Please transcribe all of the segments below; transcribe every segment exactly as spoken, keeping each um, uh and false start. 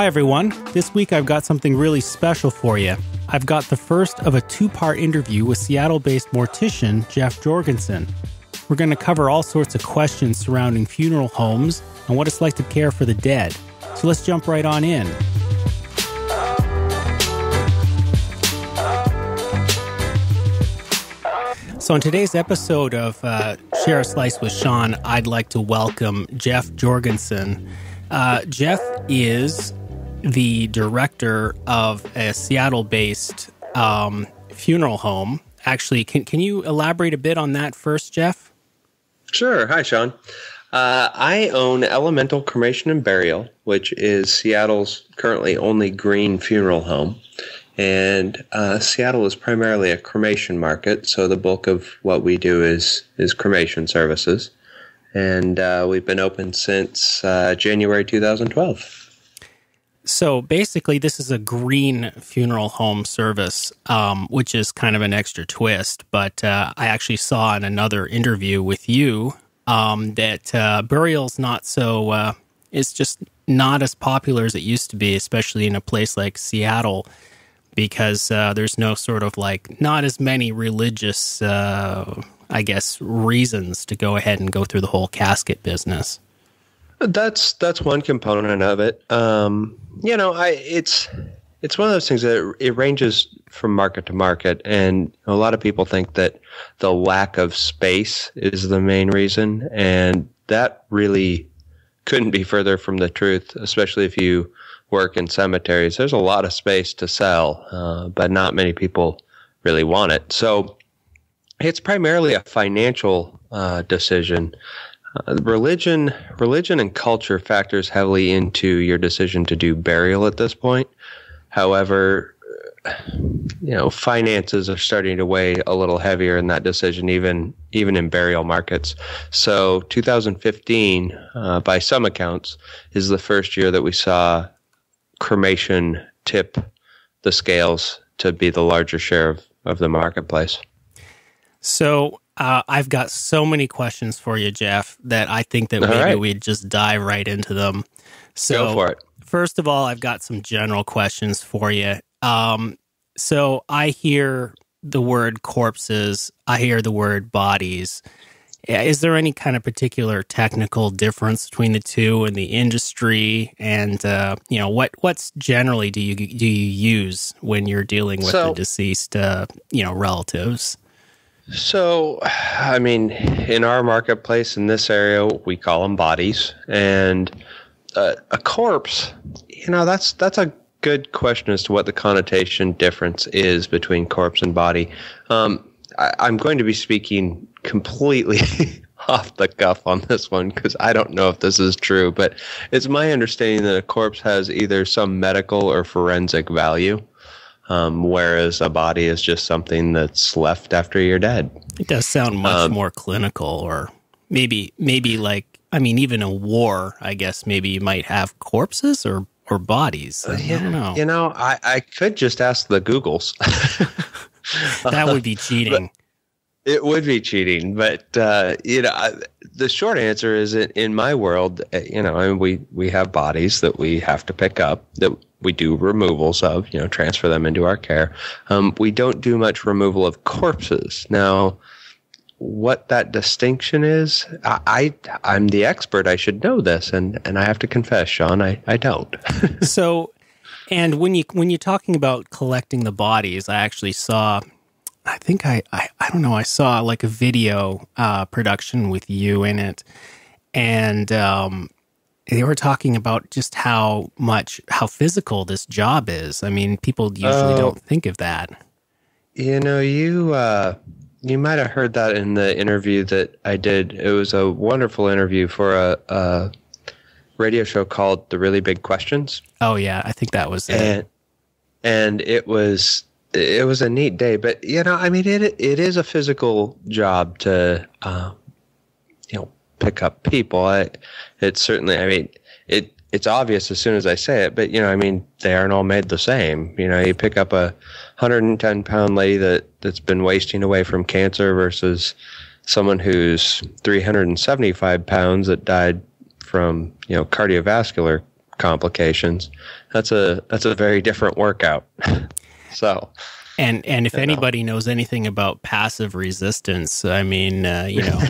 Hi everyone, this week I've got something really special for you. I've got the first of a two-part interview with Seattle-based mortician Jeff Jorgensen. We're going to cover all sorts of questions surrounding funeral homes and what it's like to care for the dead. So let's jump right on in. So in today's episode of uh, Share a Slice with Sean, I'd like to welcome Jeff Jorgensen. Uh, Jeff is the director of a Seattle-based um, funeral home. Actually, can, can you elaborate a bit on that first, Jeff? Sure. Hi, Sean. Uh, I own Elemental Cremation and Burial, which is Seattle's currently only green funeral home. And uh, Seattle is primarily a cremation market, so the bulk of what we do is, is cremation services. And uh, we've been open since uh, January two thousand twelve. So basically, this is a green funeral home service, um, which is kind of an extra twist. But uh, I actually saw in another interview with you um, that uh, burial's not so, uh, it's just not as popular as it used to be, especially in a place like Seattle, because uh, there's no sort of like, not as many religious, uh, I guess, reasons to go ahead and go through the whole casket business. That's that's one component of it. Um, you know, I it's it's one of those things that it, it ranges from market to market, and a lot of people think that the lack of space is the main reason, and that really couldn't be further from the truth, especially if you work in cemeteries. There's a lot of space to sell, uh, but not many people really want it. So it's primarily a financial uh, decision. Uh, religion, religion and culture factors heavily into your decision to do burial at this point. However, you know, finances are starting to weigh a little heavier in that decision, even even in burial markets. So two thousand fifteen, uh, by some accounts, is the first year that we saw cremation tip the scales to be the larger share of, of the marketplace. So Uh, I've got so many questions for you, Jeff, that I think that maybe right. we'd just dive right into them. So, go for it. First of all, I've got some general questions for you. Um, so I hear the word corpses. I hear the word bodies. Is there any kind of particular technical difference between the two in the industry? And uh, you know, what what's generally do you do you use when you're dealing with so, the deceased, uh, you know, relatives? So, I mean, in our marketplace, in this area, we call them bodies. And uh, a corpse, you know, that's that's a good question as to what the connotation difference is between corpse and body. Um, I, I'm going to be speaking completely off the cuff on this one because I don't know if this is true. But it's my understanding that a corpse has either some medical or forensic value. Um, whereas a body is just something that's left after you're dead. It does sound much um, more clinical, or maybe, maybe like, I mean, even a war, I guess maybe you might have corpses or, or bodies. I yeah, don't know. You know, I, I could just ask the Googles. That would be cheating. But it would be cheating. But, uh, you know, I, the short answer is in, in my world, you know, I mean, we, we have bodies that we have to pick up that we do removals of, you know, transfer them into our care. Um, we don't do much removal of corpses. Now, what that distinction is, I, I, I'm the expert. I should know this, and, and I have to confess, Sean, I, I don't. So, and when, you, when you're talking about collecting the bodies, I actually saw, I think I, I, I don't know, I saw like a video uh, production with you in it, and um they were talking about just how much, how physical this job is. I mean, people usually uh, don't think of that. You know, you uh, you might have heard that in the interview that I did. It was a wonderful interview for a, a radio show called The Really Big Questions. Oh, yeah. I think that was it. And, and it was... it was a neat day. But, you know, I mean, it it is a physical job to, uh, you know, pick up people. I, it's certainly, I mean, it it's obvious as soon as I say it, but, you know, I mean, they aren't all made the same. You know, you pick up a one hundred ten pound lady that, that's been wasting away from cancer versus someone who's three hundred seventy-five pounds that died from, you know, cardiovascular complications. That's a that's a very different workout. So, and and if anybody know. knows anything about passive resistance, I mean, uh, you know,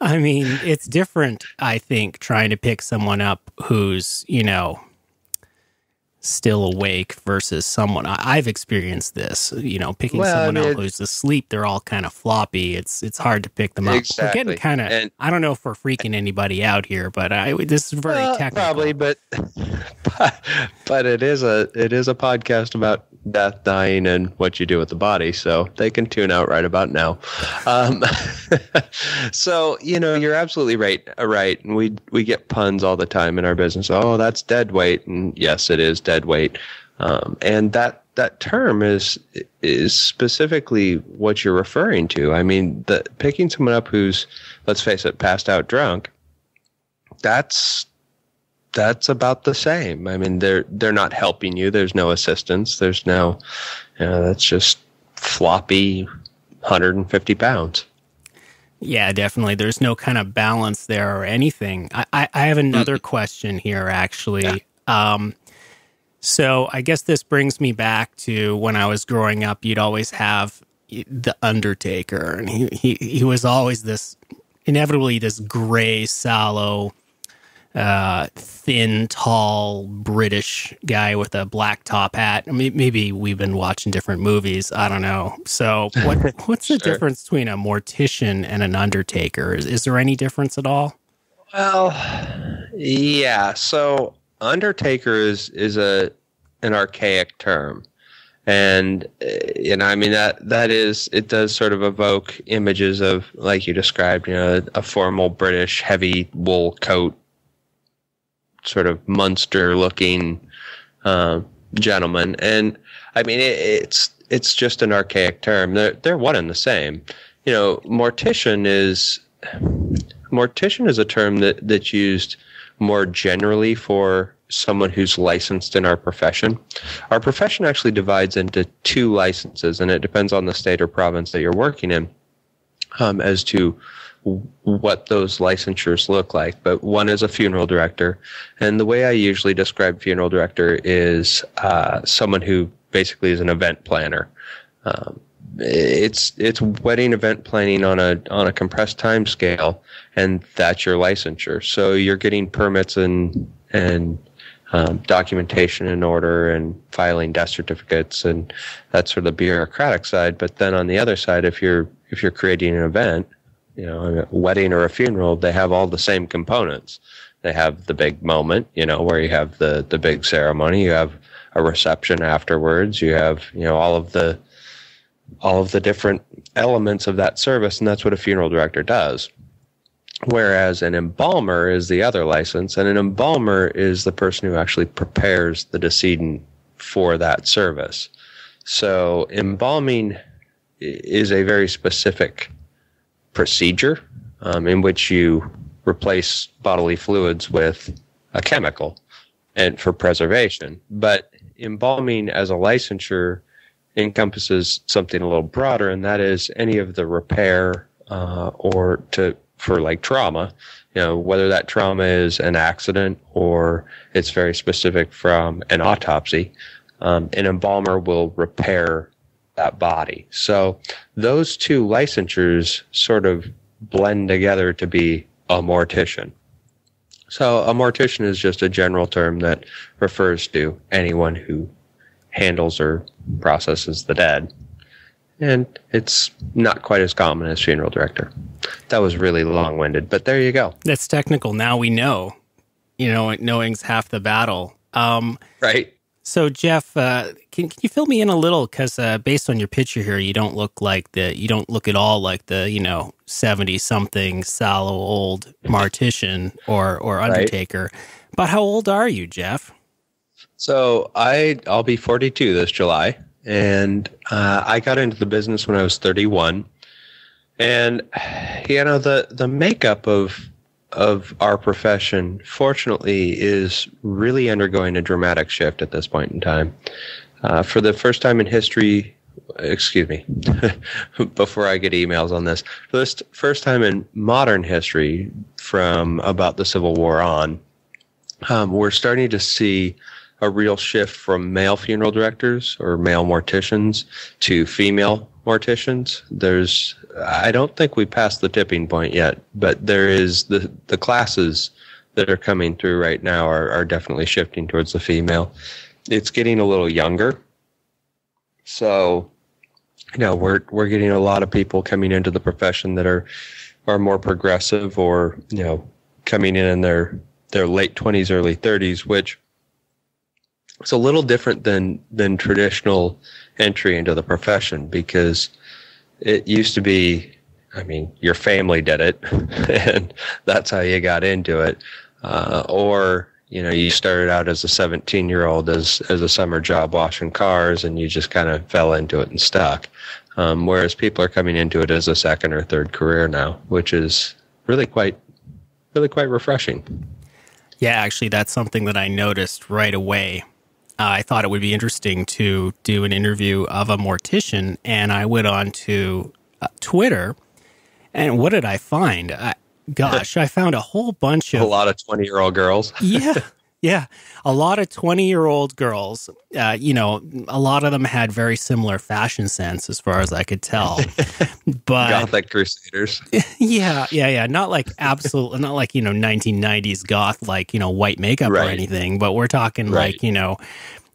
I mean, it's different. I think trying to pick someone up who's, you know, still awake versus someone I, I've experienced this. You know, picking well, someone I mean, up who's asleep, they're all kind of floppy. It's it's hard to pick them up. Exactly. We're getting kind of. I don't know if we're freaking anybody out here, but I this is very well, technical. Probably, but, but but it is a it is a podcast about death, dying, and what you do with the body. So they can tune out right about now. Um, so you know, you're absolutely right. Right, and we we get puns all the time in our business. Oh, that's dead weight, and yes, it is. Dead weight, um, and that that term is is specifically what you're referring to. I mean, the picking someone up who's, let's face it, passed out drunk. That's that's about the same. I mean, they're they're not helping you. There's no assistance. There's no, you know, that's just floppy, one hundred fifty pounds. Yeah, definitely. There's no kind of balance there or anything. I I, I have another mm-hmm. question here, actually. Yeah. Um, So I guess this brings me back to when I was growing up, you'd always have the undertaker, and he he, he was always this, inevitably this gray, sallow, uh, thin, tall British guy with a black top hat. I mean, maybe we've been watching different movies. I don't know. So what, what's the sure. difference between a mortician and an undertaker? Is, is there any difference at all? Well, yeah. So... undertaker is is a an archaic term, and and I mean that that is it does sort of evoke images of, like you described, you know, a formal British heavy wool coat, sort of Munster looking uh, gentleman, and I mean it, it's it's just an archaic term. They're they're one and the same, you know. Mortician is mortician is a term that that's used more generally for someone who's licensed in our profession. Our profession actually divides into two licenses, and it depends on the state or province that you're working in um, as to what those licensures look like. But one is a funeral director, and the way I usually describe funeral director is uh, someone who basically is an event planner. Um, it's it's wedding event planning on a on a compressed time scale, and that's your licensure. So you're getting permits and and um, documentation in order and filing death certificates, and that's sort of the bureaucratic side. But then on the other side, if you're if you're creating an event, you know, a wedding or a funeral, they have all the same components. They have the big moment, you know, where you have the the big ceremony, you have a reception afterwards, you have, you know, all of the all of the different elements of that service, and that's what a funeral director does. Whereas an embalmer is the other license, and an embalmer is the person who actually prepares the decedent for that service. So embalming is a very specific procedure um, in which you replace bodily fluids with a chemical and for preservation. But embalming as a licensure encompasses something a little broader, and that is any of the repair uh, or to for like trauma, you know, whether that trauma is an accident or it's very specific from an autopsy. Um, an embalmer will repair that body. So those two licensures sort of blend together to be a mortician. So a mortician is just a general term that refers to anyone who handles or processes the dead, and it's not quite as common as funeral director. That was really long-winded, but there you go. That's technical. Now we know, you know, knowing's half the battle. Um, right. So, Jeff, uh, can can you fill me in a little? Because uh, based on your picture here, you don't look like the you don't look at all like the you know seventy-something sallow old mortician or or undertaker. Right. But how old are you, Jeff? So I, I'll be forty-two this July, and uh, I got into the business when I was thirty-one. And, you know, the, the makeup of of our profession, fortunately, is really undergoing a dramatic shift at this point in time. Uh, for the first time in history, excuse me, before I get emails on this, for the first time in modern history from about the Civil War on, um, we're starting to see a real shift from male funeral directors or male morticians to female morticians. There's, I don't think we passed the tipping point yet, but there is the, the classes that are coming through right now are, are definitely shifting towards the female. It's getting a little younger. So, you know, we're, we're getting a lot of people coming into the profession that are, are more progressive or, you know, coming in in their, their late twenties, early thirties, which it's a little different than, than traditional entry into the profession, because it used to be, I mean, your family did it and that's how you got into it. Uh, or, you know, you started out as a seventeen year old as, as a summer job washing cars and you just kind of fell into it and stuck. Um, whereas people are coming into it as a second or third career now, which is really quite, really quite refreshing. Yeah, actually, that's something that I noticed right away. Uh, I thought it would be interesting to do an interview of a mortician, and I went on to uh, Twitter, and what did I find? I, gosh, I found a whole bunch of... A lot of twenty-year-old girls. yeah, yeah. A lot of twenty-year-old girls. Uh, you know, a lot of them had very similar fashion sense, as far as I could tell. But Gothic crusaders. Yeah, yeah, yeah. Not like absolute, not like, you know, nineteen nineties goth, like, you know, white makeup right. or anything, but we're talking right. like, you know...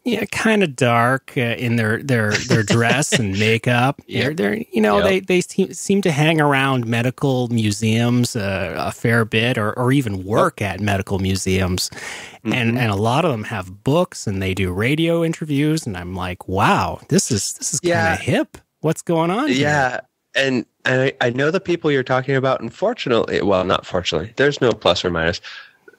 Yeah, kind of dark uh, in their their their dress and makeup. Yep. They're, they're you know yep. they they seem, seem to hang around medical museums uh, a fair bit, or or even work yep. at medical museums, mm-hmm. and and a lot of them have books and they do radio interviews. And I'm like, wow, this is this is yeah. kind of hip. What's going on here? Yeah, and and I, I know the people you're talking about. Unfortunately, well, not fortunately, there's no plus or minus.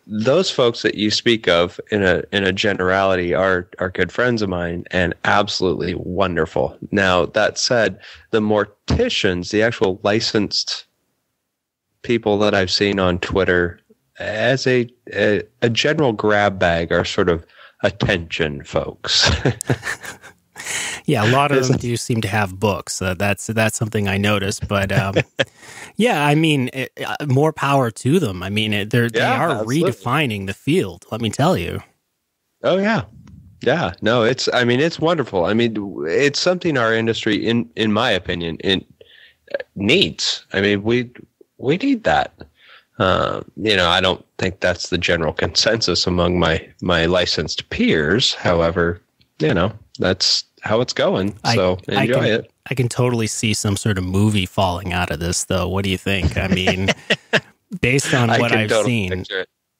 Those folks that you speak of in a in a generality are are good friends of mine and absolutely wonderful. Now, that said, the morticians, the actual licensed people that I've seen on Twitter, as a a, a general grab bag, are sort of attention folks. Yeah, a lot of them do seem to have books. Uh, that's that's something I noticed. But um, yeah, I mean, it, uh, more power to them. I mean, it, they're, yeah, they are absolutely. redefining the field. Let me tell you. Oh yeah, yeah. No, it's. I mean, it's wonderful. I mean, it's something our industry, in in my opinion, it needs. I mean, we we need that. Uh, you know, I don't think that's the general consensus among my my licensed peers. However, you know, that's how it's going. So I, enjoy I can, it. I can totally see some sort of movie falling out of this, though. What do you think? I mean, based on what I've totally seen,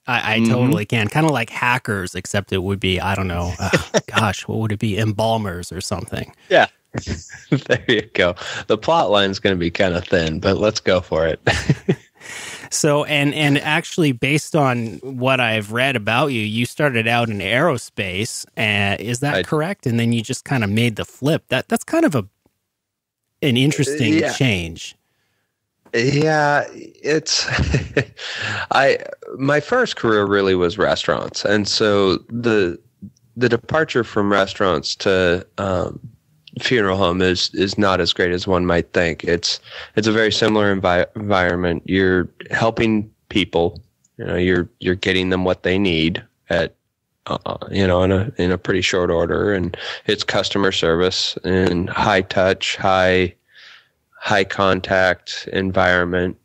I, I mm-hmm. totally can. Kind of like hackers, except it would be, I don't know, uh, gosh, what would it be? Embalmers or something. Yeah. There you go. The plot line's going to be kind of thin, but let's go for it. So, and, and actually, based on what I've read about you, you started out in aerospace. Uh, is that I, correct? And then you just kind of made the flip. That That's kind of a an interesting yeah. change. Yeah, it's, I, my first career really was restaurants. And so the, the departure from restaurants to, um, funeral home is is not as great as one might think. It's it's a very similar envi environment. You're helping people. You know, you're you're getting them what they need at uh, you know in a in a pretty short order, and it's customer service and high touch, high high contact environment.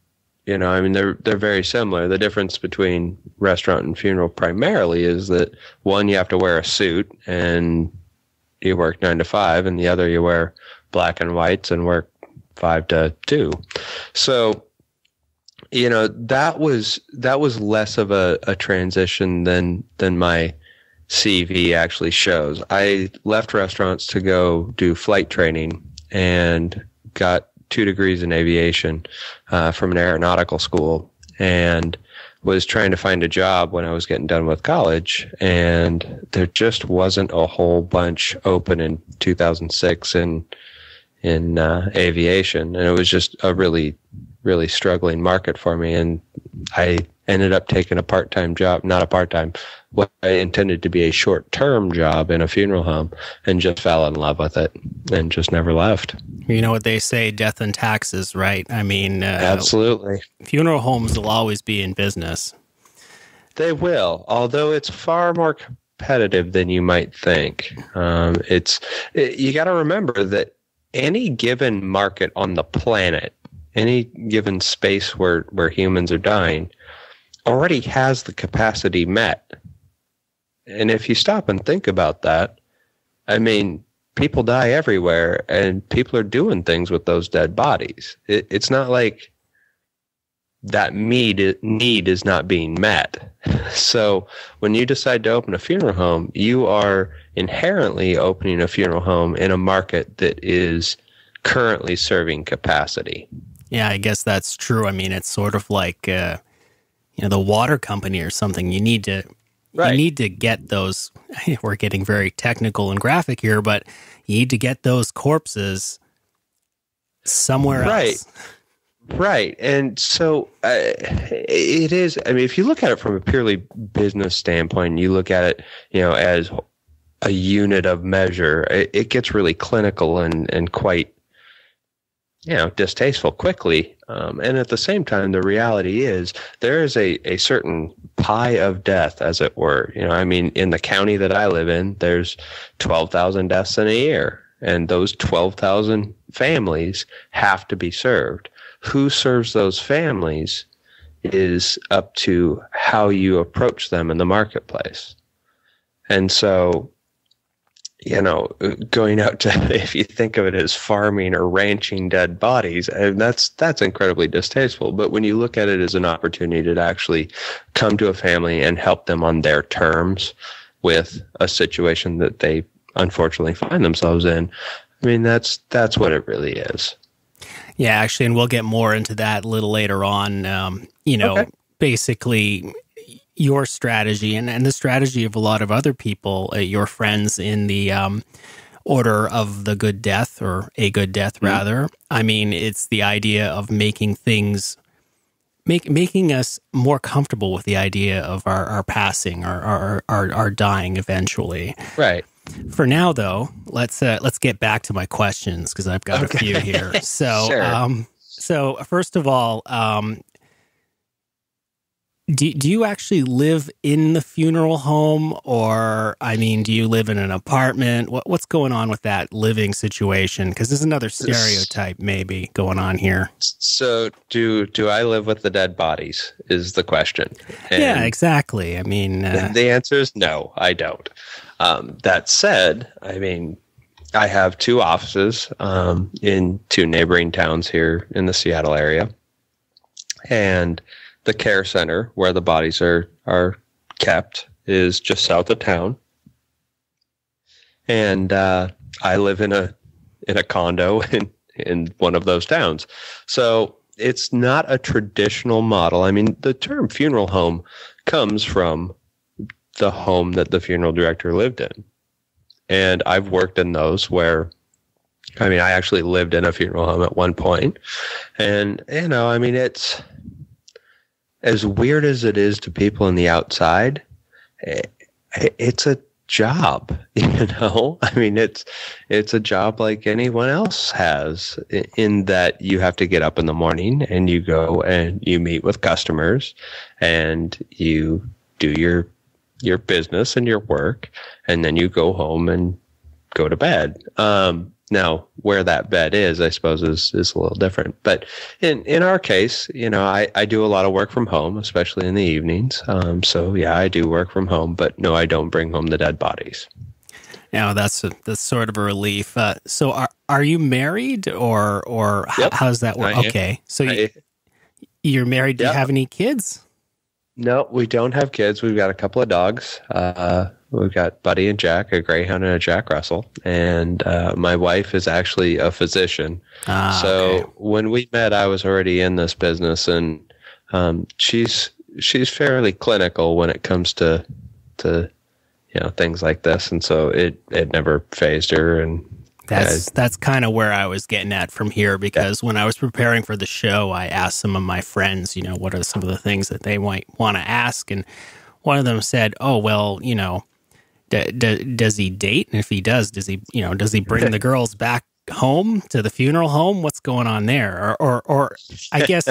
You know, I mean, they're they're very similar. The difference between restaurant and funeral primarily is that one, you have to wear a suit and you work nine to five, and the other you wear black and whites and work five to two. So, you know, that was, that was less of a, a transition than, than my C V actually shows. I left restaurants to go do flight training and got two degrees in aviation, uh, from an aeronautical school, and was trying to find a job when I was getting done with college, and there just wasn't a whole bunch open in two thousand six in in uh, aviation, and it was just a really, really struggling market for me. And I ended up taking a part-time job, not a part-time, what I intended to be a short-term job in a funeral home, and just fell in love with it and just never left. You know what they say, death and taxes, right? I mean, uh, absolutely. Funeral homes will always be in business. they will, although it's far more competitive than you might think. Um, it's it, you got to remember that any given market on the planet, any given space where, where humans are dying, already has the capacity met. And if you stop and think about that, I mean, people die everywhere, and people are doing things with those dead bodies. It, it's not like that need, need is not being met. So when you decide to open a funeral home, you are inherently opening a funeral home in a market that is currently serving capacity. Yeah, I guess that's true. I mean, it's sort of like uh, you know, the water company or something. You need to... Right. You need to get those, we're getting very technical and graphic here, but you need to get those corpses somewhere right. else. Right. And so uh, it is, I mean, if you look at it from a purely business standpoint, you look at it, you know, as a unit of measure, it, it gets really clinical and, and quite, you know, distasteful quickly. Um, and at the same time, the reality is there is a, a certain pie of death, as it were. You know, I mean, in the county that I live in, there's twelve thousand deaths in a year, and those twelve thousand families have to be served. Who serves those families is up to how you approach them in the marketplace. And so, you know, going out to, if you think of it as farming or ranching dead bodies, and that's that's incredibly distasteful. But when you look at it as an opportunity to actually come to a family and help them on their terms with a situation that they unfortunately find themselves in, I mean, that's that's what it really is. Yeah, actually, and we'll get more into that a little later on. Um, you know, okay. basically... your strategy and, and the strategy of a lot of other people, uh, your friends in the um, Order of the Good Death, or a Good Death, rather. Mm. I mean, it's the idea of making things, make, making us more comfortable with the idea of our, our passing, our, our, our, our dying eventually. Right. For now, though, let's, uh, let's get back to my questions, because I've got okay. a few here. So, sure. um, so first of all, um, Do, do you actually live in the funeral home, or, I mean, do you live in an apartment? What, what's going on with that living situation? Because there's another stereotype maybe going on here. So do do I live with the dead bodies is the question. And yeah, exactly. I mean... Uh, the answer is no, I don't. Um, that said, I mean, I have two offices um, in two neighboring towns here in the Seattle area. And... the care center where the bodies are, are kept is just south of town. And uh, I live in a in a condo in, in one of those towns. So it's not a traditional model. I mean, the term funeral home comes from the home that the funeral director lived in. And I've worked in those where... I mean, I actually lived in a funeral home at one point. And, you know, I mean, it's... as weird as it is to people on the outside, it's a job, you know? I mean, it's it's a job like anyone else has, in that you have to get up in the morning and you go and you meet with customers and you do your your business and your work, and then you go home and go to bed. Um, now, where that bed is, I suppose, is, is a little different. But in, in our case, you know, I, I do a lot of work from home, especially in the evenings. Um, so, yeah, I do work from home, but no, I don't bring home the dead bodies. Now, that's, a, that's sort of a relief. Uh, so are are you married, or or yep. how does that work? I okay. Am. So you, you're married. Do yep. you have any kids? No, we don't have kids. We've got a couple of dogs. Uh We've got Buddy and Jack, a Greyhound and a Jack Russell, and uh, my wife is actually a physician. Ah, so okay. when we met, I was already in this business, and um, she's she's fairly clinical when it comes to to you know things like this, and so it it never phased her. And that's I, that's kind of where I was getting at from here, because yeah. when I was preparing for the show, I asked some of my friends, you know, what are some of the things that they might want to ask, and one of them said, "Oh, well, you know." D d does he date? And if he does, does he, you know, does he bring the girls back home to the funeral home? What's going on there? Or, or, or I guess,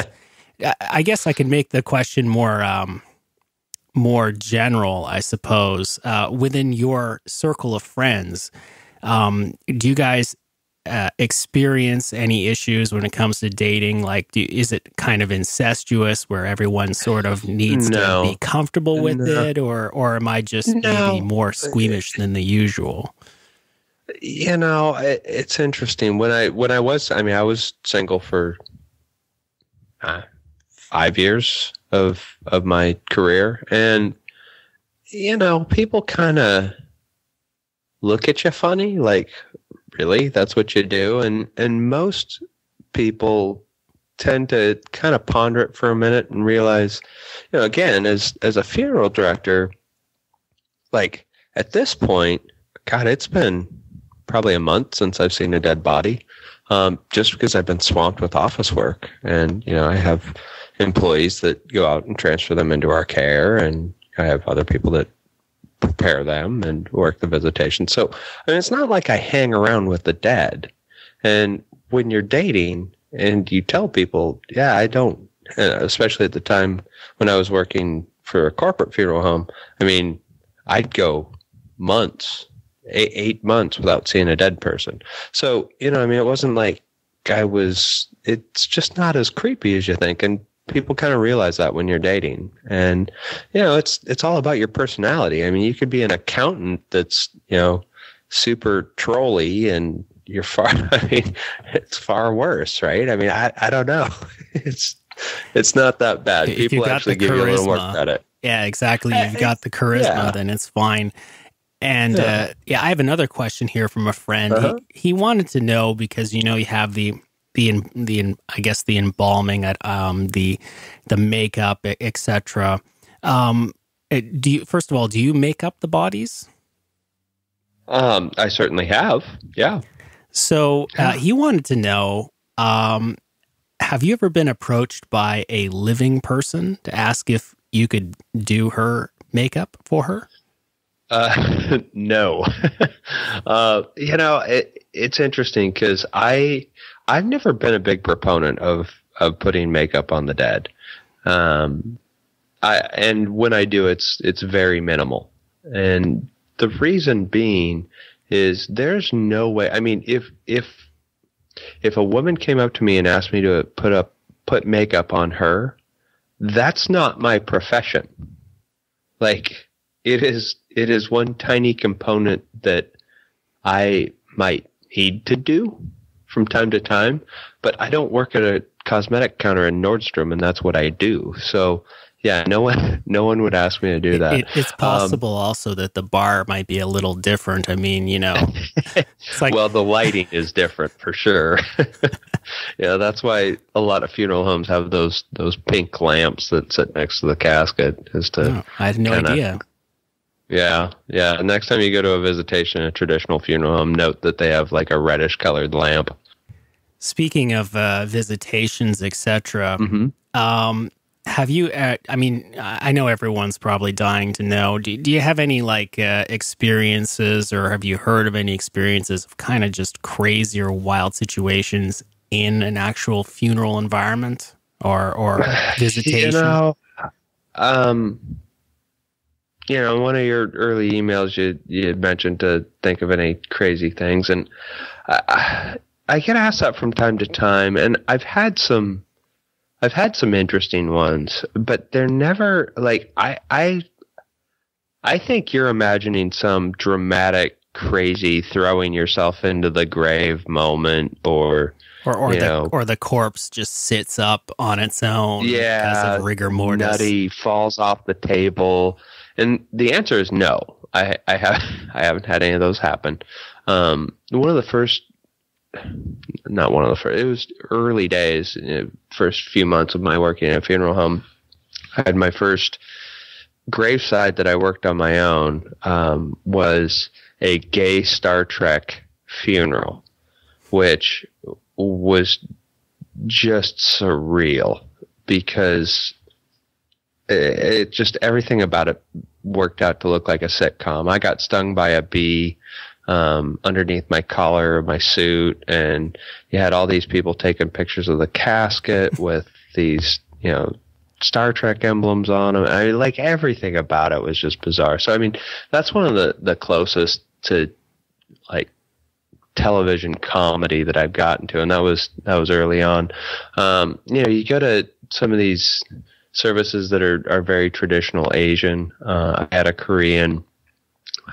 I guess I could make the question more, um, more general, I suppose, uh, within your circle of friends, um, do you guys uh, experience any issues when it comes to dating? Like, do, is it kind of incestuous where everyone sort of needs no. to be comfortable with no. it? Or, or am I just no. maybe more squeamish than the usual? You know, it, it's interesting. When I, when I was, I mean, I was single for uh, five years of, of my career. And, you know, people kind of look at you funny, like, really, that's what you do? And, and most people tend to kind of ponder it for a minute and realize, you know, again, as, as a funeral director, like at this point, God, it's been probably a month since I've seen a dead body, um, just because I've been swamped with office work. And, you know, I have employees that go out and transfer them into our care, and I have other people that prepare them and work the visitation. So, I mean, it's not like I hang around with the dead. And when you're dating and you tell people, yeah, I don't, especially at the time when I was working for a corporate funeral home, I mean, I'd go months Eight, eight months without seeing a dead person. So, you know, I mean, it wasn't like I was, it's just not as creepy as you think. And people kind of realize that when you're dating. And, you know, it's, it's all about your personality. I mean, you could be an accountant that's, you know, super trolly, and you're far, I mean, it's far worse, right? I mean, I, I don't know. It's, it's not that bad. People actually give you a little more credit. Yeah, exactly. You've got the charisma, yeah. then it's fine. And yeah. Uh, yeah, I have another question here from a friend. Uh-huh. He, he wanted to know, because, you know, you have the the the I guess the embalming, at um the the makeup, et cetera. Um, do you first of all do you make up the bodies? Um, I certainly have. Yeah. So uh, he wanted to know, um, have you ever been approached by a living person to ask if you could do her makeup for her? Uh, no, uh, you know, it, it's interesting because I, I've never been a big proponent of, of putting makeup on the dead. Um, I, and when I do, it's, it's very minimal. And the reason being is there's no way. I mean, if, if, if a woman came up to me and asked me to put up, put makeup on her, that's not my profession. Like, It is it is one tiny component that I might need to do from time to time, but I don't work at a cosmetic counter in Nordstrom, and that's what I do. So, yeah, no one no one would ask me to do that. It, it, it's possible um, also that the bar might be a little different. I mean, you know, it's like, well, the lighting is different for sure. Yeah, that's why a lot of funeral homes have those those pink lamps that sit next to the casket. Is to no, I had no kinda, idea. Yeah, yeah. Next time you go to a visitation, a traditional funeral home, note that they have like a reddish-colored lamp. Speaking of uh, visitations, et cetera, mm-hmm. um, have you? Uh, I mean, I know everyone's probably dying to know. Do, do you have any like uh, experiences, or have you heard of any experiences of kind of just crazy or wild situations in an actual funeral environment or or visitation? You know, um. You know, in one of your early emails, you you had mentioned to think of any crazy things, and I, I get asked that from time to time, and I've had some, I've had some interesting ones, but they're never like I I, I think you're imagining some dramatic, crazy throwing yourself into the grave moment, or or or the know, or the corpse just sits up on its own, yeah, because of rigor mortis, nutty, falls off the table. And the answer is no. I, I have I haven't had any of those happen. Um, one of the first, not one of the first. It was early days, you know, first few months of my working in a funeral home. I had my first graveside that I worked on my own, um, was a gay Star Trek funeral, which was just surreal because it, it just everything about it worked out to look like a sitcom. I got stung by a bee um, underneath my collar of my suit, and you had all these people taking pictures of the casket with these, you know, Star Trek emblems on them. I mean, like, everything about it was just bizarre. So, I mean, that's one of the, the closest to, like, television comedy that I've gotten to, and that was that was early on. Um, you know, you go to some of these services that are, are very traditional Asian. Uh, I had a Korean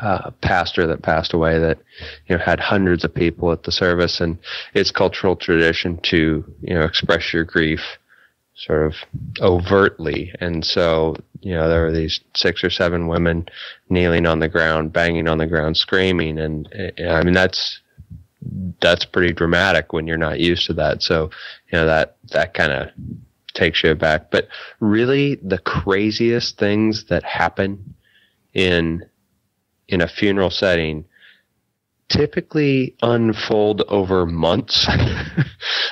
uh, pastor that passed away that, you know, had hundreds of people at the service, and it's cultural tradition to, you know, express your grief sort of overtly. And so, you know, there were these six or seven women kneeling on the ground, banging on the ground, screaming. And, and I mean, that's, that's pretty dramatic when you're not used to that. So, you know, that, that kind of takes you back. But really the craziest things that happen in, in a funeral setting typically unfold over months.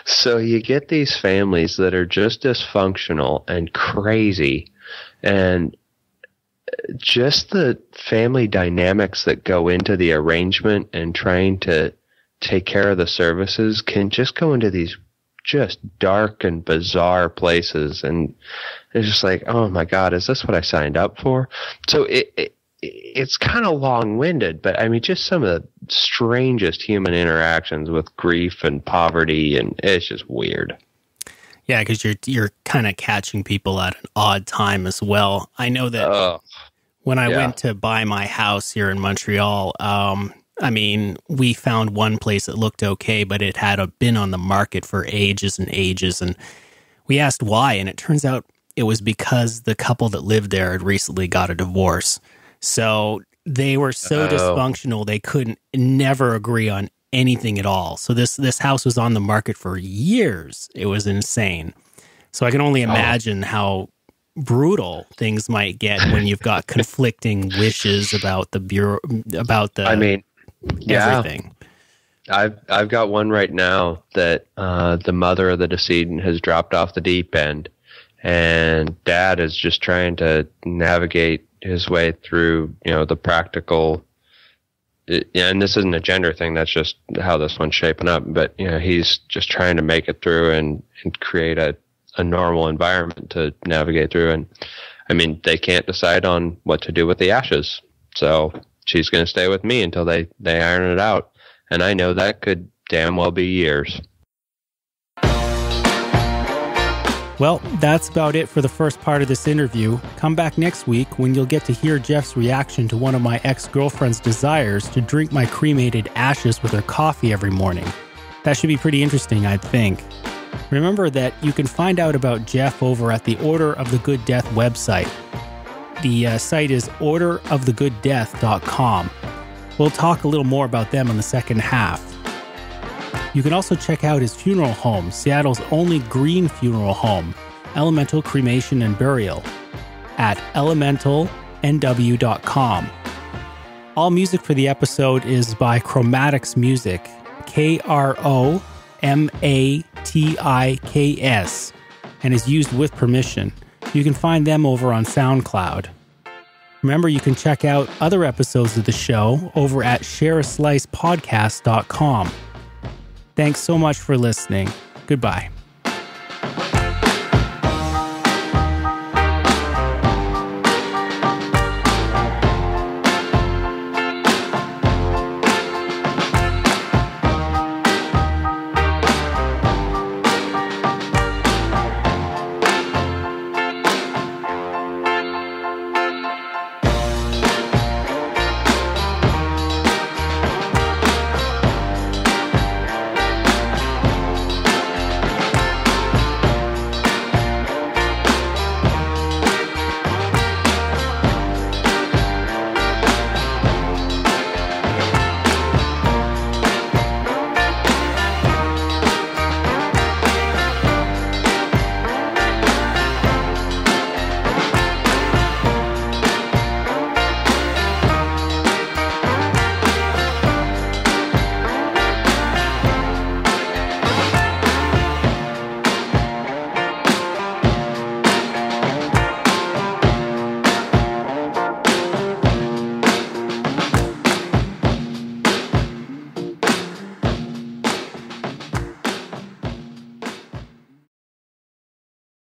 So you get these families that are just dysfunctional and crazy, and just the family dynamics that go into the arrangement and trying to take care of the services can just go into these just dark and bizarre places. And it's just like, oh my God, is this what I signed up for? So it, it it's kind of long-winded, but I mean, just some of the strangest human interactions with grief and poverty, and it's just weird. Yeah, because you're you're kind of catching people at an odd time as well. I know that uh, when I yeah. went to buy my house here in Montreal, um, I mean, we found one place that looked okay, but it had a, been on the market for ages and ages, and we asked why, and it turns out it was because the couple that lived there had recently got a divorce. So they were so dysfunctional, they couldn't never agree on anything at all. So this this house was on the market for years. It was insane. So I can only imagine oh. how brutal things might get when you've got conflicting wishes about the bureau, about the I mean, yeah. everything. I've I've got one right now that uh, the mother of the decedent has dropped off the deep end, and dad is just trying to navigate his way through, you know, the practical, and this isn't a gender thing, that's just how this one's shaping up, but, you know, he's just trying to make it through and, and create a, a normal environment to navigate through. And I mean, they can't decide on what to do with the ashes. So she's going to stay with me until they, they iron it out. And I know that could damn well be years. Well, that's about it for the first part of this interview. Come back next week when you'll get to hear Jeff's reaction to one of my ex-girlfriend's desires to drink my cremated ashes with her coffee every morning. That should be pretty interesting, I'd think. Remember that you can find out about Jeff over at the Order of the Good Death website. The uh, site is order of the good death dot com. We'll talk a little more about them in the second half. You can also check out his funeral home, Seattle's only green funeral home, Elemental Cremation and Burial, at elemental n w dot com. All music for the episode is by Chromatics Music, K R O M A T I K S, and is used with permission. You can find them over on SoundCloud. Remember, you can check out other episodes of the show over at share a slice podcast dot com. Thanks so much for listening. Goodbye.